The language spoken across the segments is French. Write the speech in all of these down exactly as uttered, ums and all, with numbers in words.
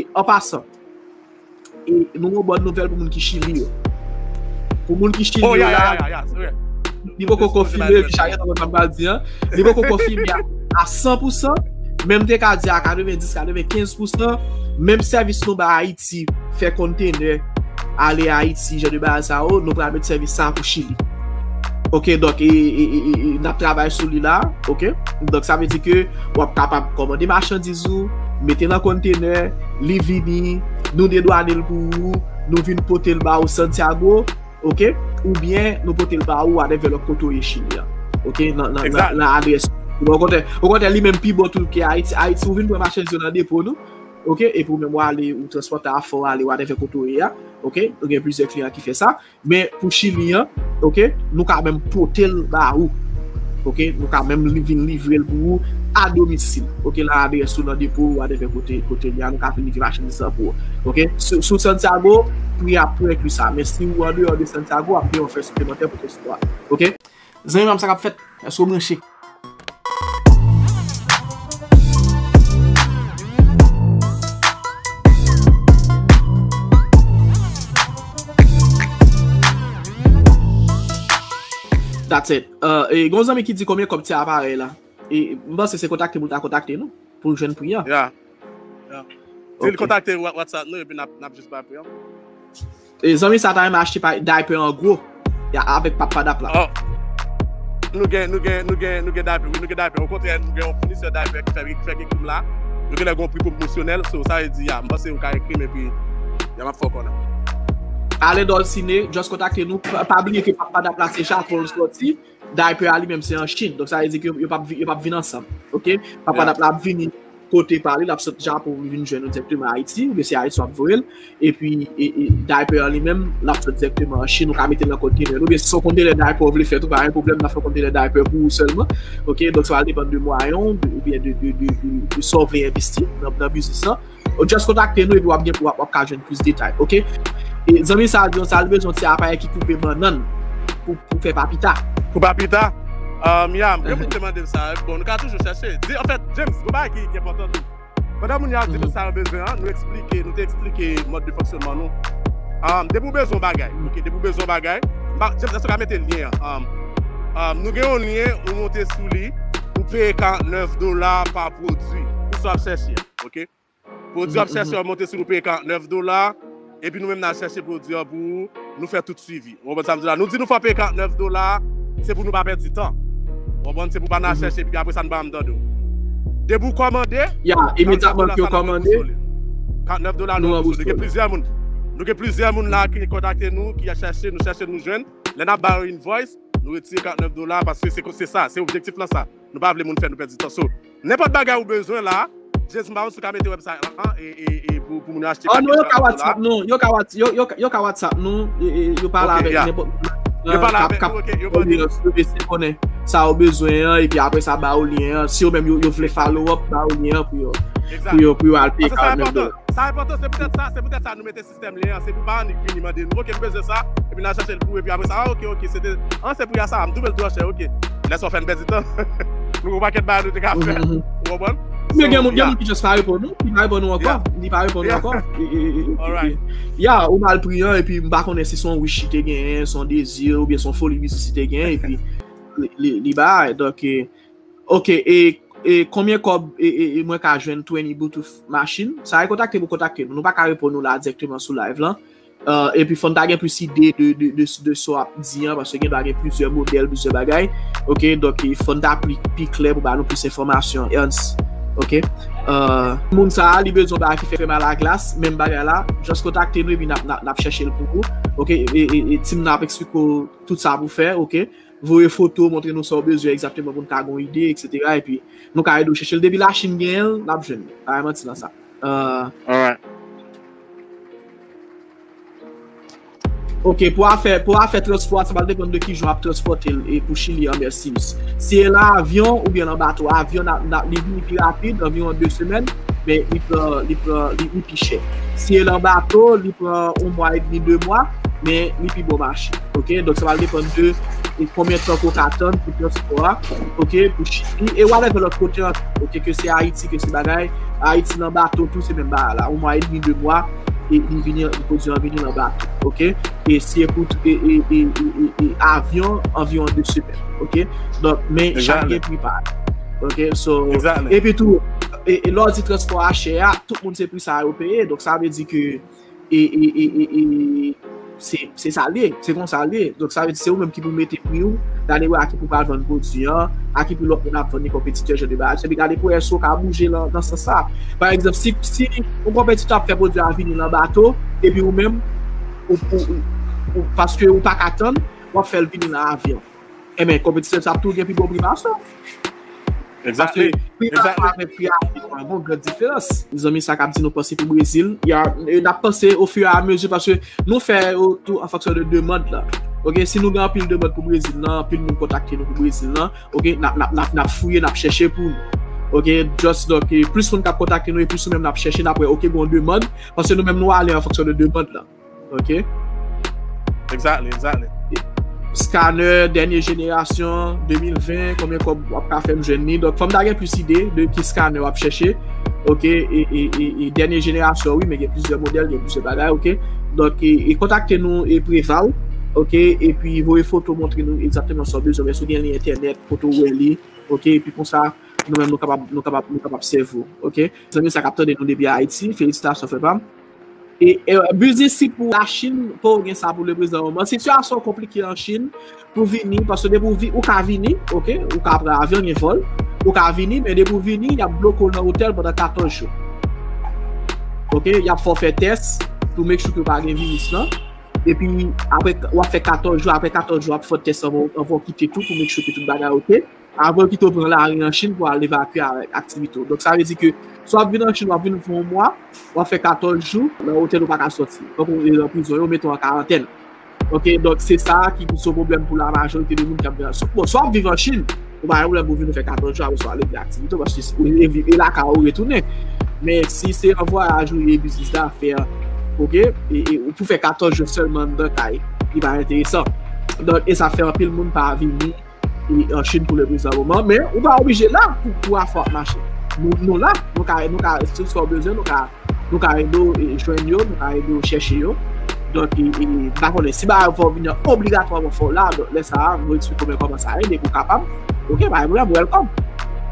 E, en passant, et nous avons une bonne nouvelle pour les gens qui chilent. Pour les gens qui chilent, il faut qu'on confirme, il faut qu'on confirme à cent pour cent, même si on dit à quatre-vingt-dix à quatre-vingt-quinze pour cent, même service nous à Haïti, fait conteneur, aller à Haïti, j'ai de base à haut, nous prenons le service ça pour Chili. Ok, donc, nous travaillons sur lui là, ok? Donc, ça veut dire que vous êtes capable de commander des marchandises, mettez dans le conteneur, les vini, nous dédouanons pour vous, nous venons porter le bas au Santiago, ok? Ou bien nous porter le bas ou avec le côté chilien, ok? Dans l'adresse. Au contraire, il y a même plus bon tout que Haïti. Haïti, vous venez pour marchandises dans le dépôt, nous. Ok, et pour mémoire, aller ou transporter à fort, aller ou à des côtoyers, ok, il y a plusieurs clients qui font ça, mais pour Chilien, ok, nous quand même porter le barou, ok, nous quand même livrer le pour à domicile, ok, là, des sous dans le dépôt ou à des côtés, côté là, nous quand même livrer machine ça pour, ok, sous Santiago, puis après plus ça, mais si vous en dehors de Santiago, après on fait supplémentaire pour tout ça, ok, c'est comme ça qu'on fait, est-ce que vous branchez? That's it. Uh, et gros ami qui dit combien comme tu as appareil là. Et bon, c'est contacté pour ta contacter nous pour jeune prière. Yeah. Yeah. Okay. Tu contacter WhatsApp nous et puis n'a juste pas prière. Les amis ça t'a acheté par diaper en gros avec papa d'app là. Oh. Nous gain nous gain nous gain nous gain diaper, nous gain diaper au contraire nous gain fournisseur diaper qui fait fait comme là. Nous gain un prix promotionnel, so ça veut dire moi c'est on ca écrire et puis y a ma fort là. Allez dans le ciné, juste contactez nous. Pas oublier que papa a placé Charles pour le sortir. D'ailleurs, peut aller même c'est en Chine. Donc ça veut dire que il pas il pas venir ensemble. OK? Papa n'a pas venir côté parler, il a sorti Charles pour venir joindre directement à Haïti, ou bien c'est Haïti soit voile et puis d'ailleurs peut aller même l'a sorti directement en Chine, on a mettre dans côté ou bien sans compter les d'ailleurs pour faire tout pas un problème, n'a faut compter les d'ailleurs pour seulement. OK? Donc ça va dépendre de moyens ou bien de de de de sauver investir dans dans business ça. Juste contactez nous et vous bien pour avoir plus de détails. OK? Et les amis, ça a besoin d'un appareil qui coupe banane pour faire papita. Pour papita, je vais vous demander ça. Bon, nous allons toujours chercher. En fait, James, ce qui est important, madame, nous avons dit que ça a besoin, nous expliquer, nous expliquer le mode de fonctionnement. Nous avons besoin de bagaille. Nous avons besoin de bagaille. James, ça va mettre le lien. Nous avons un lien, nous montons sous lui, nous payons quarante-neuf dollars par produit. Nous sommes cherchés. OK? Produit cherché, nous montons sous nous payons quarante-neuf dollars. Et puis nous-mêmes, nous cherchons pour nous faire tout suivi. Nous disons nous faut payer quarante-neuf dollars, c'est pour nous pas perdre du temps. C'est pour pas nous chercher, puis après ça nous va me donner. Dès que vous commandez, immédiatement que vous commandez, quarante-neuf dollars, nous avons plusieurs personnes. Nous avons plusieurs personnes qui ont contacté nous, qui ont cherché, nous cherchons, nous jeunes. Nous avons barré une voice, nous retirons quarante-neuf dollars parce que c'est ça, c'est l'objectif là. Nous ne voulons pas nous faire perdre du temps. N'importe quoi que vous avez besoin là, je suis marrant sur le website et pour nous acheter. Oh non, il n'y a pas WhatsApp. Il n'y a pas WhatsApp. Il n'y a pas avec n'importe qui. Ça a besoin et puis après ça va au lien. Si vous voulez follow-up, ça va au lien pour aller. C'est important, c'est peut-être ça. C'est peut-être ça nous mettons le système lien. C'est pour pas nous demander. Ok, je besoin de ça. Et puis nous cherchons le coup. Et puis après ça, ok, ok. C'est pour ça. Je dois acheter. Ok. Laisse-moi faire un petit temps. Nous ne pouvons pas faire de café. Vous comprenez? Mais il y a des gens qui ne parlent pas nous, ils ne parlent pas nous encore. Ils ne parlent pas nous encore. Il y a un mal priant et puis il ne connaît pas son wish, son désir ou bien son folie musicité et puis il va. Donc, ok, et combien de moi qui joue vingt Bluetooth machine, ça va contacter pour contacter. Nous ne pouvons pas répondre là directement sur live là. Uh, et puis, il faut avoir plus d'idées de, de, de, de ce qu'on dit, parce qu'il y a plusieurs modèles, plusieurs bagailles. Ok, donc il faut avoir plus clair pour avoir plus d'informations. Ok, euh, moun sa li bezon ba ki fè mal la glace, même bagay la, juste contacter nous et puis n'a n'a chercher le pour. Ok, et et team n'a expliqué tout ça pour faire. Ok, vos photos montrer nous ça besoin exactement pour qu'on ait une idée, et cetera. Et puis nous allons aller chercher le début la Chine gagne, n'a besoin. Vraiment c'est dans ça. Euh, ok, pour faire pour faire transport, ça va dépendre de qui je vais transporter et pour Chili en Mercimus. Si c'est l'avion ou bien un bateau, avion les lignes plus rapides, environ deux semaines, mais il prend il prend il plus cher. Si c'est un bateau, il prend un mois et demi, deux mois, mais il plus bon marché. Ok, donc ça va dépendre de il premier temps qu'on attend pour faire sport, ok, pour Chili et voilà que l'autre côté, ok, que c'est Haïti, que c'est bagaille, Haïti dans bateau, tout c'est même bah là, au moins un demi deux mois et il venir, il produit un venir dans bateau, ok, et si écoute et et et et avion environ deux semaines, ok, donc mais chacun prépare, ok, so et puis tout et lors du transport à cher, tout le monde sait plus ça à payer, donc ça veut dire que et et et et c'est salé, c'est bon salé. Donc ça veut dire c'est vous-même qui vous mettez prix ou d'aller voir à qui vous parlez de produits, à qui vous l'avez des compétiteurs, je débat. C'est regarder pour elles qui a bougé dans ce sens. Par exemple, si si un compétiteur fait produit à venir dans le bateau, et puis vous-même, parce que vous pas attendre, vous faites le venir dans l'avion. Eh bien, compétiteur, ça tout bien plus bon primation. Exactement. Une bonne grande différence. Nous avons mis ça comme si nous pensions au Brésil. Il a pensé au fur et à mesure parce que nous faisons tout en fonction de demande là. Ok, si nous avons pile de demande pour le Brésil, non, pile nous contacter nous pour le Brésil, non. Ok, n'a n'a n'a fouillé, n'a cherché pour nous. Ok, just donc plus on a contacté nous et plus nous-mêmes n'a cherché d'après. Ok, bon demande parce que nous-mêmes nous allons en fonction de demande là. Ok. Exactement, exactement. Scanner, dernière génération, deux mille vingt, combien de femmes jeunes. Donc, il y a plus d'idées de qui scanner à chercher. OK? Et, et, et, et dernière génération, oui, mais il y a plusieurs modèles, il y a plusieurs bagages. OK? Donc, et, et contactez-nous et préval. OK? Et puis, vos photos montrez-nous exactement ce que vous avez besoin sur Internet, photos web. OK? Et puis, comme ça, nous-mêmes, nous sommes capables de servir. OK? Ça nous capte de nous depuis Haïti. Félicitations, F E P A M. Et, et business si pour la Chine, pour gagner ça pour le président. Mais situation compliquée en Chine pour venir, parce que de pour venir, ou qu'à venir, ok, ou qu'à prendre avion et vol, ou qu'à venir, mais de pour venir, il y a bloqué dans l'hôtel pendant quatorze jours. Ok, il y a forfait test pour make sure que pas gagner virus là. Et puis après, on fait quatorze jours, après quatorze jours, on fait test, on va quitter tout pour make sure que tout bagage ok. Avant quitter prendre la rue en Chine pour aller évacuer avec activité. Donc ça veut dire que soit venir en Chine, on va venir pour un mois, on va faire quatorze jours, l'hôtel ne va pas sortir. Donc on est en prison, on met en quarantaine. Ok, donc c'est ça qui pose problème pour la majorité des gens qui habitent en Chine. Bon, soit vivre en Chine, on va venir faire quatorze jours avant de aller de l'activité parce que c'est là qu'on va retourner. Mais si c'est un voyage ou un business d'affaires, ok, et on peut faire quatorze jours seulement dans le cas, il va être intéressant. Donc, et ça fait un peu le monde pas venir en Chine pour le besoin moment, mais on va obliger là pour pouvoir faire marcher. Nous, nous là, nous avons nous besoin, nous avons nous avons chercher. Donc, si vous venir obligatoirement faire là, laissez-moi vous expliquer comment ça arrive, et vous êtes capable. Ok, bah, welcome.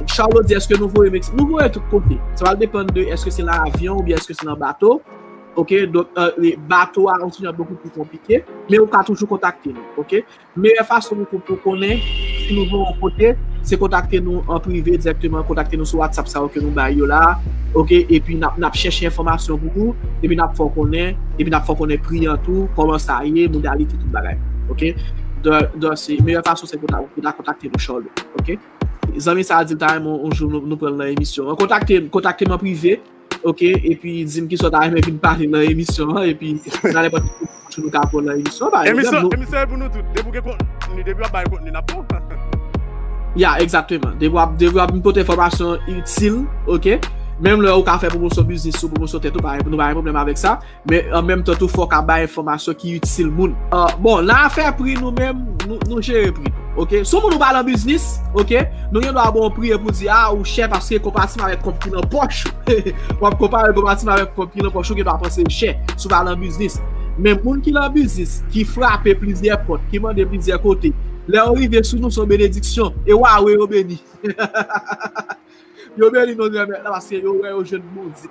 Charles dit, est-ce que nous voulons nous voulons tout côté. Ça va dépendre de est-ce que c'est dans l'avion ou bien est-ce que c'est dans le bateau. Ok, donc euh, les bateaux à continuer beaucoup plus compliqué, mais on peut toujours contacter nous. Ok, meilleure façon pour connaître si nous voulons côté, c'est contacter nous en privé directement, contacter nous sur WhatsApp, ça que nous baillons là. Ok, et puis nous avons cherché information pour vous, et puis nous avons connaître, et puis nous avons connaître prix en tout, comment ça y est, modalité tout bagage. Ok, donc c'est meilleure façon c'est pour contacter nous Charles. Ok, les amis, ça a dit un jour nous prenons l'émission, contactez contactez-moi en privé. Ok, et puis dis-moi qui sont arrivés pour nous parler dans l'émission, et puis dans les parties pour nous parler dans l'émission. Émission pour nous tous, débouquer contenu, débouquer par contenu, n'a pas. Yeah, exactement. Débouquer une petite information utile, ok. Même le haut café pour mon business, pour mon sauté, tout pareil, nous n'avons pas de problème avec ça. Mais en même temps, tout faut qu'on ait des informations qui sont utiles. Bon, l'affaire prix nous-mêmes, nous gérons prix. Ok, si nous parlons de business, ok, nous avons un prix pour dire ah, ou cher parce que compatible avec compagnie dans poche. Ou comparer compatible avec compagnie dans poche, qui va penser cher, si nous parlons de business. Mais les gens qui ont un business, qui frappent plusieurs portes, qui vendent plusieurs côtés, leur arrivée sous nous sont bénédictions. Et waouh, ils sont bénis. Yo beli non même là parce que yo ouais au jeune maudit.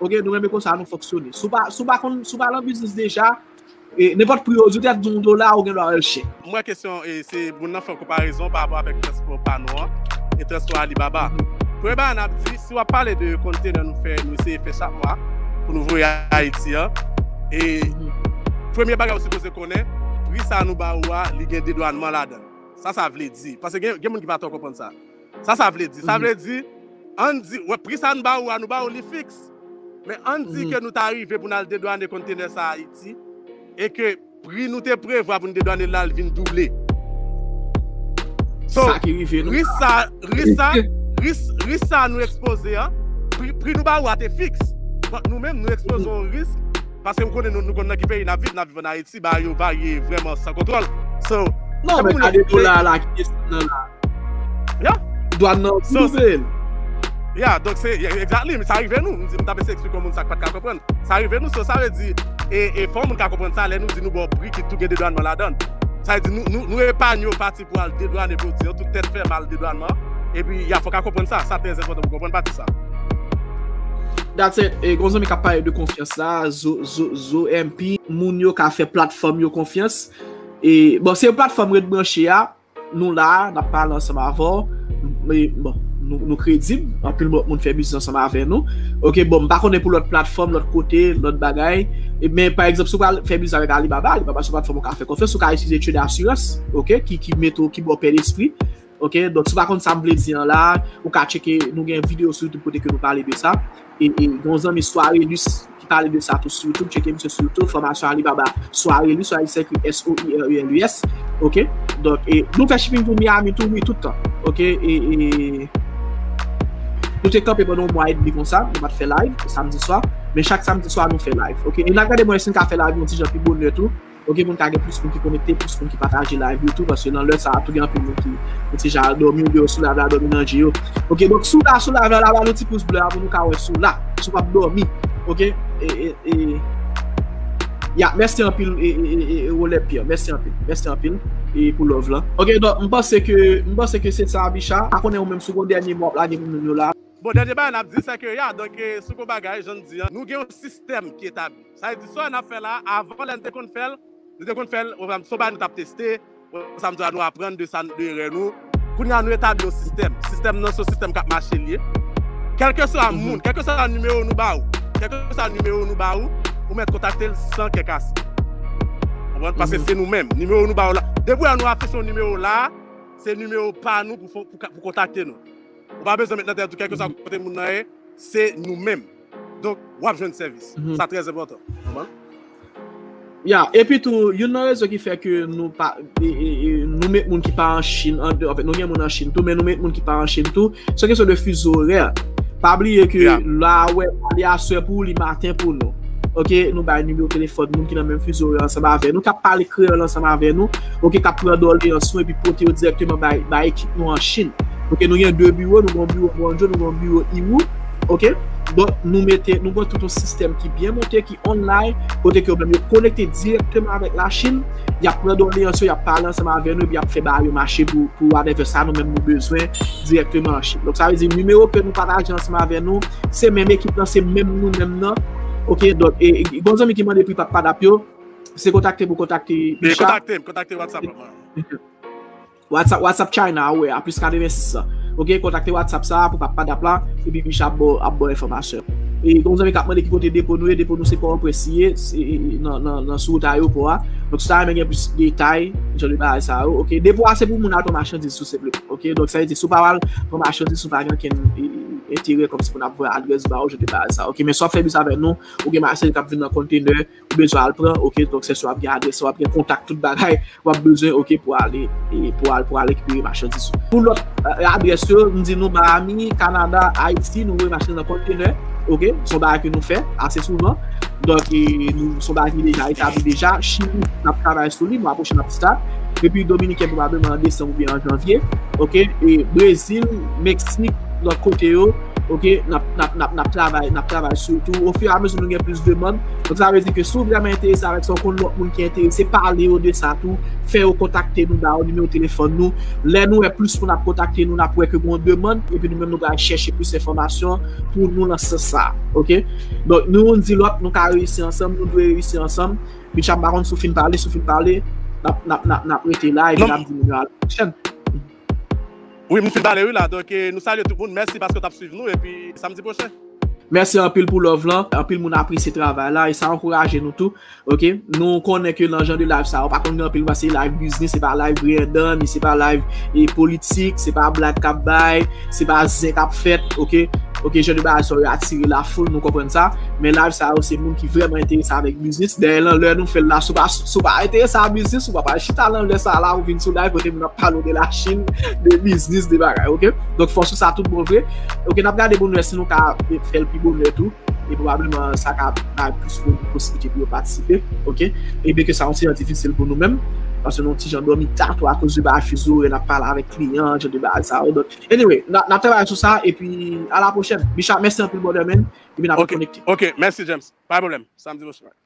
OK, nous même comme ça nous fonctionner. Sous pas sous pas sous pas la business déjà et n'importe prix aujourd'hui à un dollar ou gain doit chercher. Moi question c'est pour nous faire comparaison par rapport avec transport Panoa et transport Alibaba. Pour ba n'a dit si on parler de conteneur nous faire nous c'est faire chaque mois pour nous voyager à Haïti et premier bagage c'est supposé connaître oui ça nous ba oua li gain dédouanement là-dedans. Ça ça veut dire parce que gain monde qui va pas comprendre ça. Ça ça veut dire ça veut dire on dit, ouais, prix ça nous bat ou nous bat ou les fixe. Mais on dit que nous t'arrivons pour nous dédouaner conteneurs à Haïti et que prix nous te prévoit pour nous dédouaner là, il vient doubler. So, risque ça, risque ça, risque ça nous exposer, hein. Prix nous bat ou à te fixe. Nous-mêmes nous exposons au risque parce que nous connaissons nous connaissons qui paye la vie, la vie en Haïti, bah il varie vraiment sans contrôle. So, No, vabbè, ha detto la, la question là. Yeah. Ils doivent nous prouver. Yeah, donc c'est exactement, mais ça arrive à nous, je t'avais expliqué comment ça pas comprendre. Ça arrive à nous, ça veut dire et et faut monde qui comprendre ça, là nous dit nous bon prix qui tout gain dedans dans la donne. Ça veut dire nous nous nous épargne au parti pour aller dédouaner pour dire toute tête fait mal dédouanement et puis il faut qu'on comprenne ça, ça très important pour comprendre pas ça. That's it. Et comme ça me capable de confiance là, Z O M P moun yo ka fait plateforme yo confiance. Et bon, c'est une plateforme Red Branché là, nous là, on parle ensemble avant, mais bon, nous nous crédibles, en plus on fait business ensemble avec nous. OK, bon, par contre pour l'autre plateforme, l'autre côté, l'autre bagaille, mais par exemple, si on fait business avec Alibaba, Alibaba sur plateforme on fait confiance, on peut utiliser trade assurance, OK, qui qui met qui bon père l'esprit. OK, donc si par contre ça me plaît dire là, on peut checker nous gain vidéo sur YouTube pour que nous parler de ça et et dans une soirée Luce parler de ça tout sur YouTube, checker monsieur sur YouTube, formation Alibaba, soirée lui, soirée s'écrit S O I R E L U S, OK? Donc, et nous faisons shipping pour Miami tout, oui, tout le temps, OK? Et, et nous sommes campés pendant un mois et demi comme ça, nous allons faire live, samedi soir, mais chaque samedi soir, nous faisons live, OK? Et là, regardez-moi, si nous faisons live, nous disons plus bon de tout, OK? Nous avons plus de gens qui connectent, plus de gens qui partagent live et tout, parce que dans l'heure, ça a tout bien plus de gens qui, nous avons dormi, nous avons dormi dans le G I O, OK? Donc, sous là, sous là, nous avons un petit pouce bleu, nous avons sous là, sous là, nous avons dormi. OK, et, et, et... Yeah, merci en pile, et, et, et, et Pierre. Merci en pile, merci en pile, et pour l'oeuvre là. OK, donc, je pense que, je pense que c'est ça, Bicha. Après, on est au même second dernier mois, là, là. Bon, dernier mois, on a dit, c'est que, yeah, donc, eh, ce qu'on bagage, je dis, nous avons un système qui est établi. Ça veut dire, ça, on a fait là, avant, l'année qu'on fait, l'année qu'on fait, on va nous tester, ça me doit nous apprendre de ça, de nous. Qu'on a nous établi un système. Système, non, ce système qui a marché lié. Quel que soit le monde, quel que soit le numéro, nous bas. Quelque chose numéro nous baou ou mettre contacter sans quelque casse. Parce que c'est nous-mêmes, numéro nous baou là. Depuis on a fait son numéro là, c'est numéro pas nous pour pour contacter nous. On pas besoin maintenant de quelque chose côté nous là, c'est nous-mêmes. Donc on a besoin de service. Ça très important. Yeah, et puis tout, you know ce qui fait que nous pas nous met monde qui part en Chine en fait nous gagne monde en Chine tout mais nous met monde qui part en Chine tout, c'est question de fuseau horaire. Pas oublier que yeah. Là, ouais, aller à ce pour le matin pour nous. OK, nous avons un numéro de téléphone, nous qui dans le même fuseau ensemble avec nous, qui parlent créole ensemble avec nous, OK, qui prennent l'ordonnance et puis porter directement par l'équipe nous en Chine. OK, nous avons deux bureaux, nous avons un bureau Bonjour, nous avons un bureau Iwu. OK, donc nous mettons, nous avons tout un système qui est bien monté, qui est online, pour que nous connecter directement avec la Chine. Il y a plein d'ordonnances, il y a parlé ensemble avec nous, il y a fait barrer au marché pour pour aller vers ça, nous même nous besoin directement en Chine. Donc ça veut dire le numéro que nous partageons ensemble avec nous, c'est même équipe, c'est même nous même là. OK, donc et bon ami qui m'a depuis pas d'apio, c'est contacter pour contacter. Contactez, contactez WhatsApp. WhatsApp WhatsApp China ouais, à plus quatre-vingt-six. OK, contactez WhatsApp ça pour pas d'appeler et puis Bicha bon bon information. Et donc vous avez capable de côté dépôt nous, dépôt nous c'est pas apprécié dans dans dans sous aéroport. Donc ça même plus de détails, je le base ça. OK, dépôt c'est pour mon auto marchandise tout simplement. OK, donc ça veut dire sous pas pour marchandise sous pas qui intérêt comme si on a voir adresse ba je te base ça. OK, mais soit faire ça avec nous, ou bien marché qui vient dans conteneur, ou besoin le prendre. OK, donc c'est soit garder, soit prendre contact toute bagaille, ou besoin OK pour aller pour aller pour aller récupérer marchandise. Pour l'autre adresse nous disons Miami, Canada, Haïti, nous voulons marcher dans le conteneur. OK, son bagage que nous faisons assez souvent. Donc, nous sommes déjà établis déjà. Chine, nous travaillons sur lui, nous approchons notre stade. Et puis, Dominique est probablement en décembre ou bien en janvier. OK, et Brésil, Mexique, notre côté. OK, nous travaillons surtout. Au fur et à mesure, nous avons plus de monde. Donc, ça veut dire que si vous vraiment intéressé avec son compte, l'autre monde qui est intéressé, parlez au de ça tout. Faire contacter nous dans le numéro de téléphone nous là nous est plus pour nous contacter nous pour que nous demande et puis nous même nous allons chercher plus d'informations pour nous lancer ça. OK, donc nous on dit l'autre nous allons réussir ensemble, nous devons réussir ensemble. Puis chaque baron souffle parler souffle parler n'a n'a n'a prêté là et n'a dit nous à la prochaine. Oui, monsieur Balé, oui là, donc nous saluons tout le monde, merci parce que tu as suivi nous et puis samedi prochain. Merci en pile pour l'oeuvre là, en pile mon apprécié travail là et ça encourage nous tout. OK, nous connaissons que l'argent de live ça, on pas connaître en pile c'est live business, c'est pas live random, c'est pas live et politique, c'est pas black cap buy, c'est pas zin cap fait. OK. OK, je de base ça attirer la foule, nous comprenons ça, mais live ça c'est monde qui vraiment intéressé avec business. D'ailleurs là nous fait là sous pas sous pas intéressé à business, sous pas chita là laisse ça là ou vient sur live pour nous parler de la Chine, de business des bagages. OK, donc force ça tout bon vrai. OK, n'a regarder pour nous si nous ca faire bonne tout et probablement ça a plus de possibilités pour participer. OK, et bien que ça aussi est difficile pour nous-mêmes Nossa, eu não tinha nome tatuado de baixo sur na palavra cliente de baixo saúde. Anyway, na na travail sur ça et puis à la prochaine. Bicha, merci un peu bonne semaine et bien à vous connecter. OK, merci James. Pas de problème. Samedi prochain.